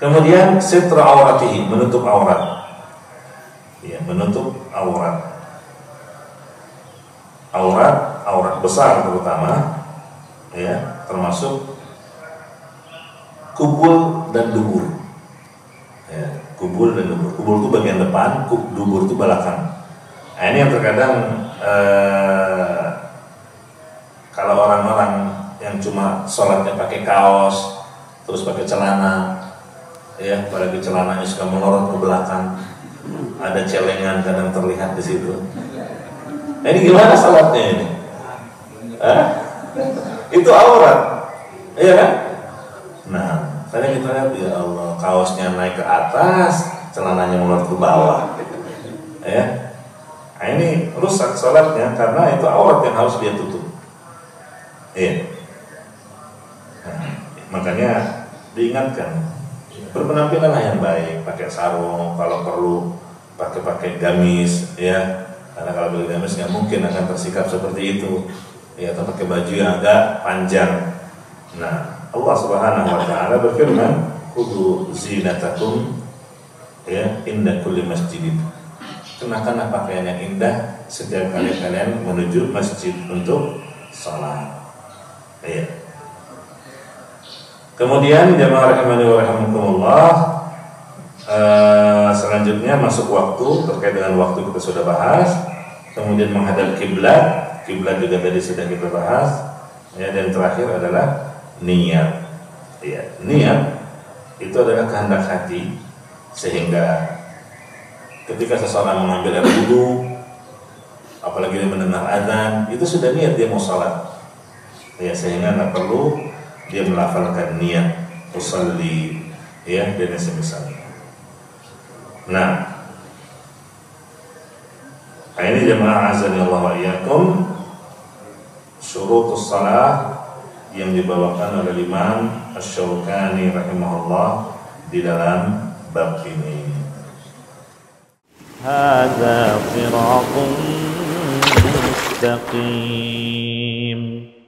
Kemudian sitra auratihi, menutup aurat. Ya, menutup aurat. Aurat besar terutama, ya, termasuk kubul dan dubur. Ya, kubul dan dubur. Kubul itu bagian depan, dubur itu belakang. Nah, ini yang terkadang kalau orang-orang yang cuma sholatnya pakai kaos, terus pakai celana, ya, apalagi celananya suka melorot ke belakang, ada celengan kadang terlihat di situ. Nah, ini gimana sholatnya ini? Hah? Itu aurat, iya kan? Nah, kadang kita lihat, ya Allah, kaosnya naik ke atas, celananya melorot ke bawah, ya. Nah, ini rusak sholatnya karena itu aurat yang harus dia tutup. Iya. Nah, makanya diingatkan, berpenampilanlah yang baik, pakai sarung, kalau perlu pakai gamis, ya. Karena kalau pakai gamis nggak mungkin akan tersikap seperti itu. Ya, atau pakai baju yang agak panjang. Nah, Allah Subhanahu Wa Ta'ala berfirman, khudzu zinatakum, ya, indah kulim masjid. Kenakanlah pakaian yang indah setiap kali kalian menuju masjid untuk sholat. Ya. Kemudian jamaah rahimani wa rahimakumullah, selanjutnya masuk waktu, terkait dengan waktu kita sudah bahas. Kemudian menghadap kiblat, kiblat juga tadi sudah kita bahas. Ya, dan terakhir adalah niat. Ya, niat itu adalah kehendak hati, sehingga ketika seseorang mengambil air wudhu, apalagi dia mendengar azan, itu sudah niat dia mau sholat, ya, sehingga tidak perlu dia melafalkan niat usolli, ya, dan semisalnya. Nah, ini jemaah azza wa iyakum, syurutus shalah yang dibawakan oleh Imam Asy-Saukani rahimahullah di dalam bab ini. هذا صراط مستقيم